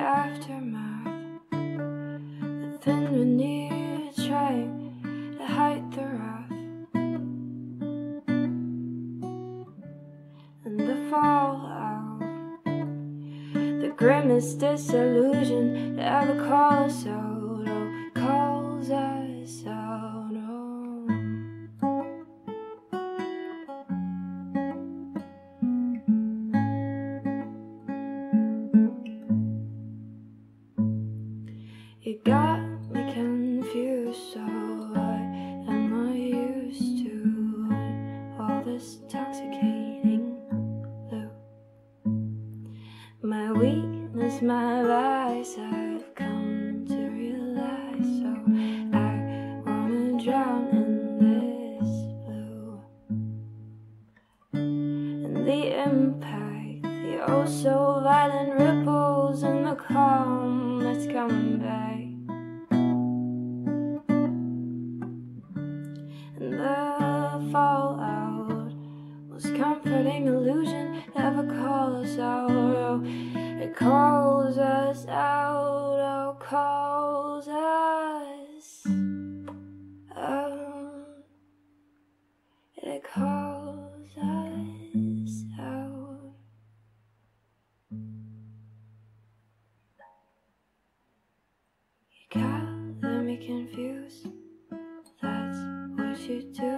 aftermath, the thin veneer trying to hide the wrath, and the fallout, the grimmest disillusion to ever call us out, oh, calls us out, oh. It got me confused, so I am not used to all this intoxicating loop. My weakness, my vice, I've come to realize, so I wanna drown in this blue. And the impact, the oh so violent ripples in the calm that's coming back. Fallout, most comforting illusion ever calls us out, oh, it calls us out, oh, calls us out, it calls us out. You got me confused, that's what you do.